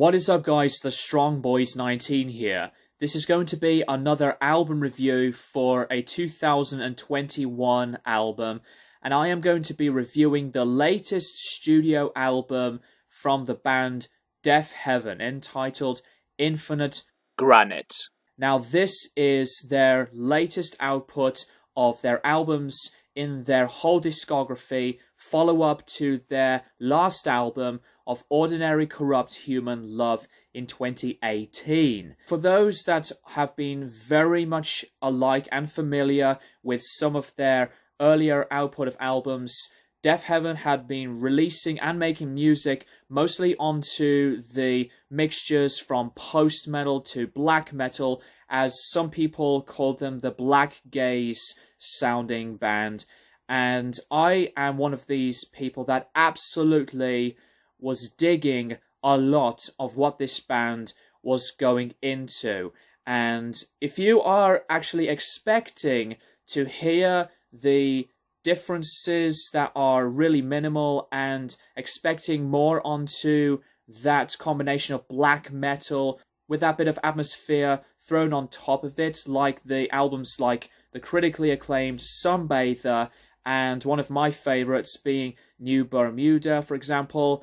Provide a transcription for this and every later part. What is up, guys? TheStrongBoyz19 here. This is going to be another album review for a 2021 album, and I am going to be reviewing the latest studio album from the band Deafheaven, entitled Infinite Granite. Now, this is their latest output of their albums in their whole discography, follow up to their last album of Ordinary Corrupt Human Love in 2018. For those that have been very much alike and familiar with some of their earlier output of albums, Deafheaven had been releasing and making music mostly onto the mixtures from post-metal to black metal, as some people called them the black gaze sounding band. And I am one of these people that absolutely was digging a lot of what this band was going into. And if you are actually expecting to hear the differences that are really minimal and expecting more onto that combination of black metal with that bit of atmosphere thrown on top of it, like the albums like the critically acclaimed Sunbather and one of my favorites being New Bermuda, for example,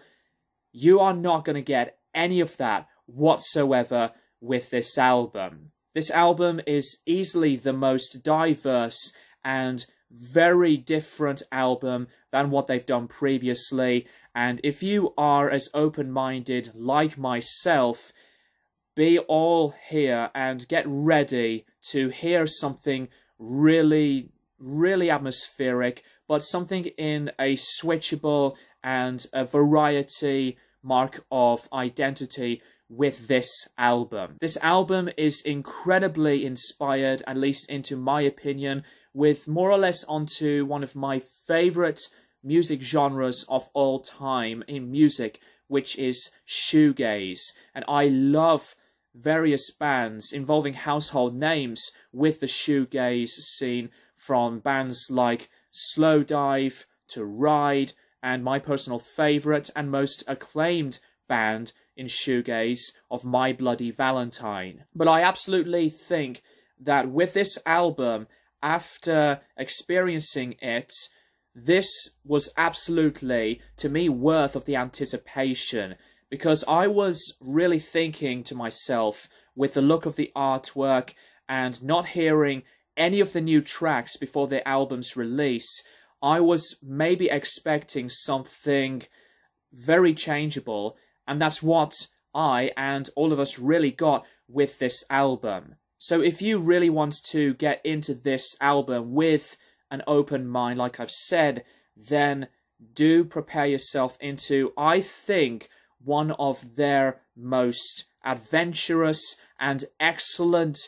you are not going to get any of that whatsoever with this album. This album is easily the most diverse and very different album than what they've done previously, and if you are as open-minded like myself, be all here and get ready to hear something really, really atmospheric, but something in a switchable and a variety mark of identity with this album. This album is incredibly inspired, at least into my opinion, with more or less onto one of my favourite music genres of all time in music, which is shoegaze. And I love various bands involving household names with the shoegaze scene, from bands like Slowdive to Ride, and my personal favourite and most acclaimed band in shoegaze of My Bloody Valentine. But I absolutely think that with this album, after experiencing it, this was absolutely, to me, worth of the anticipation, because I was really thinking to myself, with the look of the artwork and not hearing any of the new tracks before the album's release, I was maybe expecting something very changeable, and that's what I and all of us really got with this album. So if you really want to get into this album with an open mind, like I've said, then do prepare yourself into, I think, one of their most adventurous and excellent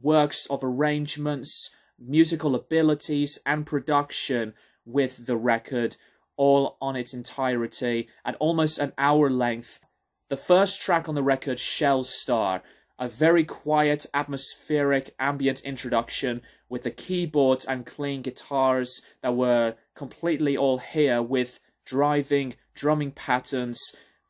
works of arrangements, musical abilities, and production with the record, all on its entirety, at almost an hour length. The first track on the record, Shellstar, a very quiet, atmospheric, ambient introduction with the keyboards and clean guitars that were completely all here with driving, drumming patterns.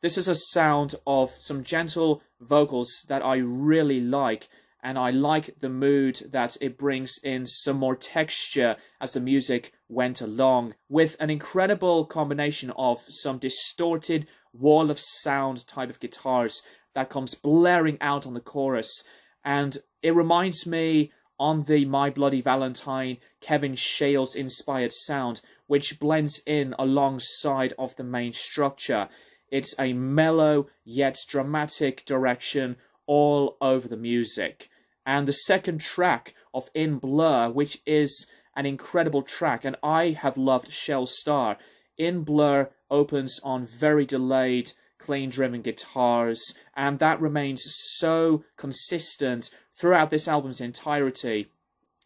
This is a sound of some gentle vocals that I really like, and I like the mood that it brings in some more texture as the music went along, with an incredible combination of some distorted wall of sound type of guitars that comes blaring out on the chorus, and it reminds me on the My Bloody Valentine Kevin Shales inspired sound, which blends in alongside of the main structure. It's a mellow yet dramatic direction all over the music. And the second track of In Blur, which is an incredible track, and I have loved Shellstar. In Blur opens on very delayed, clean driven guitars, and that remains so consistent throughout this album's entirety,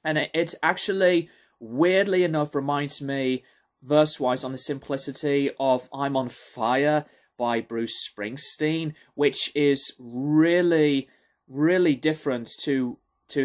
and it actually, weirdly enough, reminds me verse-wise on the simplicity of I'm on Fire by Bruce Springsteen, which is really, really different to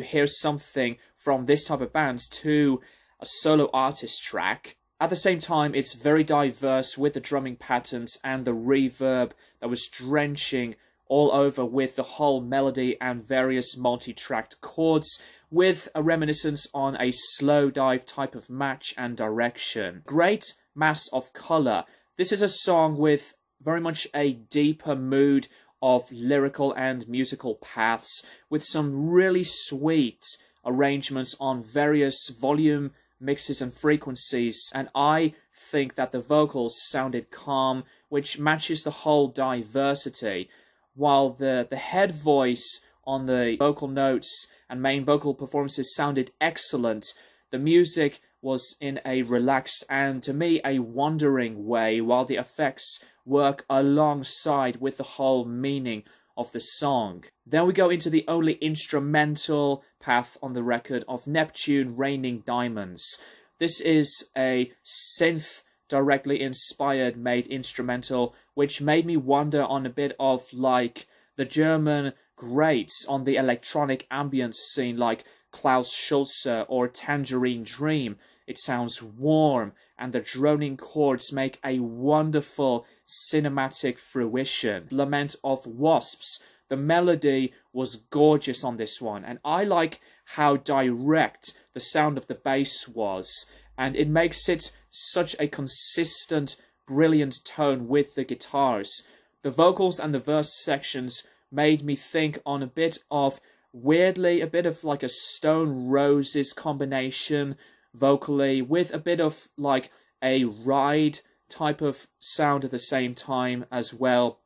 hear something from this type of band to a solo artist track. At the same time, it's very diverse with the drumming patterns and the reverb that was drenching all over with the whole melody and various multi-tracked chords, with a reminiscence on a Slowdive type of match and direction. Great Mass of Colour. This is a song with very much a deeper mood of lyrical and musical paths, with some really sweet arrangements on various volume mixes and frequencies, and I think that the vocals sounded calm, which matches the whole diversity, while the head voice on the vocal notes and main vocal performances sounded excellent. The music was in a relaxed and, to me, a wandering way, while the effects work alongside with the whole meaning of the song. Then we go into the only instrumental path on the record of Neptune, Reigning Diamonds. This is a synth directly inspired made instrumental, which made me wonder on a bit of like the German greats on the electronic ambient scene, like Klaus Schulze or Tangerine Dream. It sounds warm, and the droning chords make a wonderful cinematic fruition. Lament of Wasps. The melody was gorgeous on this one, and I like how direct the sound of the bass was, and it makes it such a consistent, brilliant tone with the guitars. The vocals and the verse sections made me think on a bit of, weirdly, a bit of like a Stone Roses combination vocally, with a bit of like a Ride type of sound at the same time as well.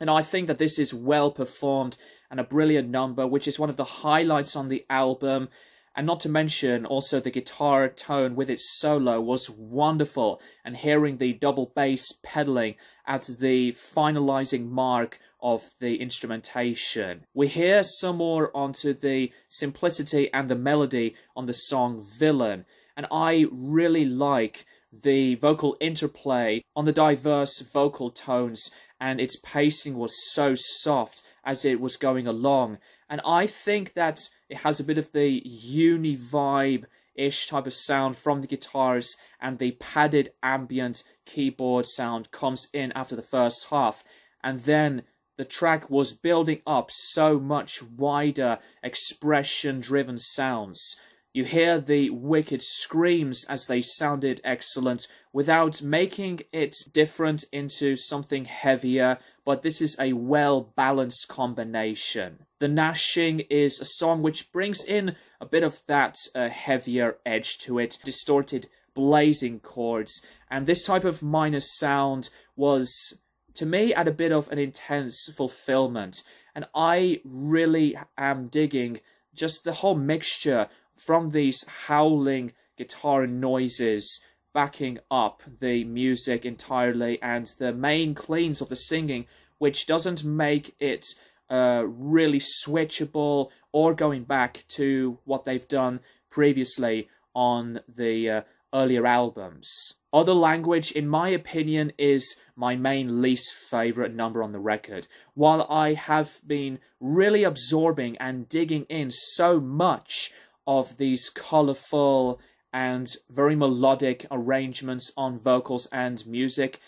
And I think that this is well performed and a brilliant number, which is one of the highlights on the album. And not to mention, also the guitar tone with its solo was wonderful, and hearing the double bass pedaling at the finalizing mark of the instrumentation. We hear some more onto the simplicity and the melody on the song Villain, and I really like the vocal interplay on the diverse vocal tones, and its pacing was so soft as it was going along. And I think that it has a bit of the uni vibe-ish type of sound from the guitars, and the padded ambient keyboard sound comes in after the first half. And then the track was building up so much wider expression-driven sounds. You hear the wicked screams as they sounded excellent without making it different into something heavier, but this is a well-balanced combination. The Gnashing is a song which brings in a bit of that heavier edge to it, distorted blazing chords, and this type of minor sound was, to me, at a bit of an intense fulfillment, and I really am digging just the whole mixture from these howling guitar noises backing up the music entirely, and the main cleans of the singing, which doesn't make it really switchable or going back to what they've done previously on the earlier albums. Other Language, in my opinion, is my main least favourite number on the record. While I have been really absorbing and digging in so much of these colourful and very melodic arrangements on vocals and music,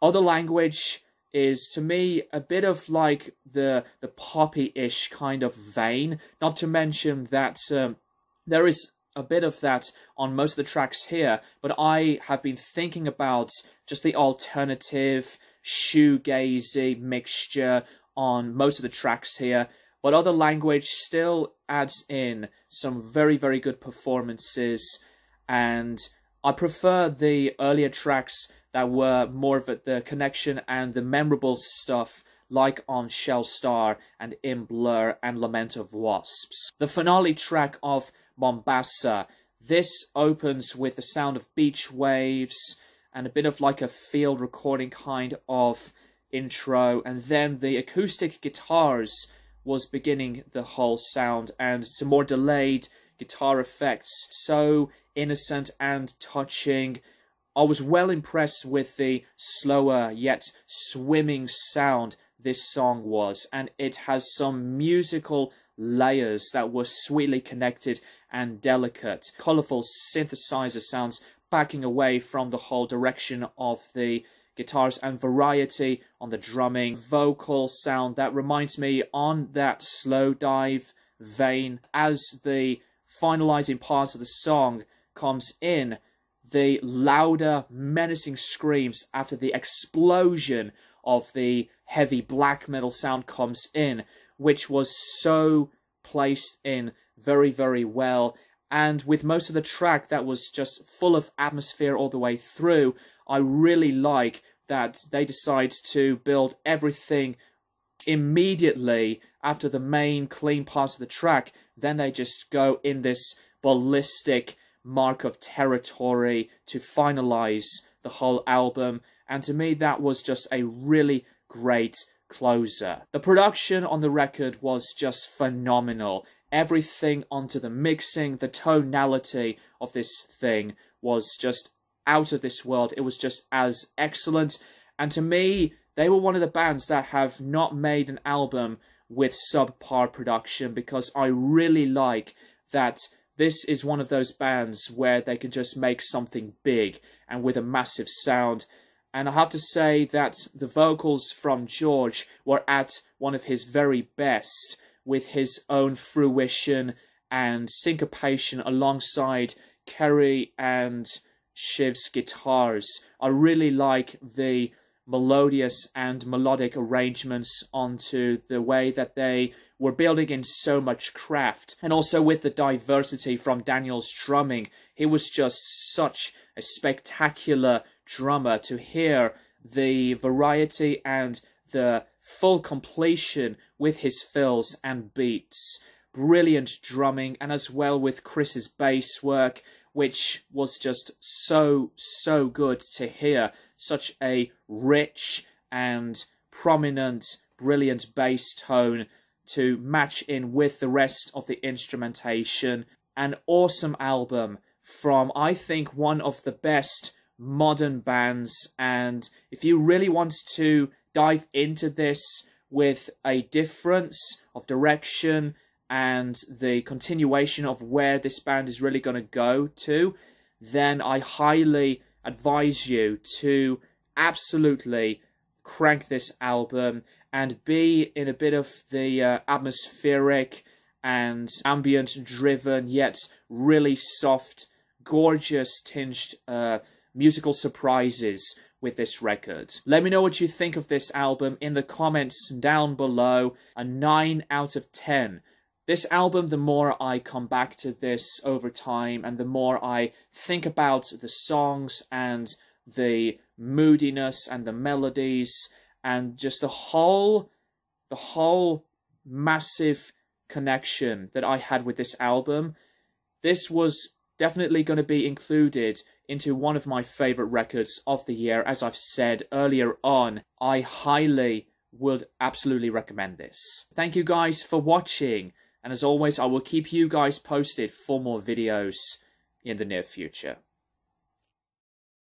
Other Language is, to me, a bit of like the poppy-ish kind of vein. Not to mention that there is a bit of that on most of the tracks here, but I have been thinking about just the alternative shoegazy mixture on most of the tracks here. But Other Language still adds in some very, very good performances, and I prefer the earlier tracks that were more of the connection and the memorable stuff, like on Shellstar and In Blur and Lament of Wasps. The finale track of Bombassa, this opens with the sound of beach waves and a bit of like a field recording kind of intro, and then the acoustic guitars was beginning the whole sound, and some more delayed guitar effects, so innocent and touching. I was well impressed with the slower yet swimming sound this song was, and it has some musical layers that were sweetly connected and delicate. Colourful synthesizer sounds backing away from the whole direction of the guitarist, and variety on the drumming, vocal sound that reminds me on that Slowdive vein. As the finalizing part of the song comes in, the louder, menacing screams after the explosion of the heavy black metal sound comes in, which was so placed in very, very well. And with most of the track that was just full of atmosphere all the way through, I really like that they decide to build everything immediately after the main clean part of the track. Then they just go in this ballistic mark of territory to finalize the whole album. And to me, that was just a really great closer. The production on the record was just phenomenal. Everything onto the mixing, the tonality of this thing was just out of this world. It was just as excellent. And to me, they were one of the bands that have not made an album with subpar production, because I really like that this is one of those bands where they can just make something big and with a massive sound. And I have to say that the vocals from George were at one of his very best, with his own fruition and syncopation alongside Kerry and Shiv's guitars. I really like the melodious and melodic arrangements onto the way that they were building in so much craft. And also with the diversity from Daniel's drumming, he was just such a spectacular drummer. To hear the variety and the full completion with his fills and beats, brilliant drumming, and as well with Chris's bass work, which was just so good to hear. Such a rich and prominent, brilliant bass tone to match in with the rest of the instrumentation. An awesome album from, I think, one of the best modern bands. And if you really want to dive into this with a difference of direction and the continuation of where this band is really going to go to, then I highly advise you to absolutely crank this album and be in a bit of the atmospheric and ambient driven yet really soft, gorgeous tinged musical surprises with this record. Let me know what you think of this album in the comments down below. A 9 out of 10. This album, the more I come back to this over time and the more I think about the songs and the moodiness and the melodies and just the whole massive connection that I had with this album, this was definitely going to be included into one of my favourite records of the year. As I've said earlier on, I highly would absolutely recommend this. Thank you guys for watching, and as always, I will keep you guys posted for more videos in the near future.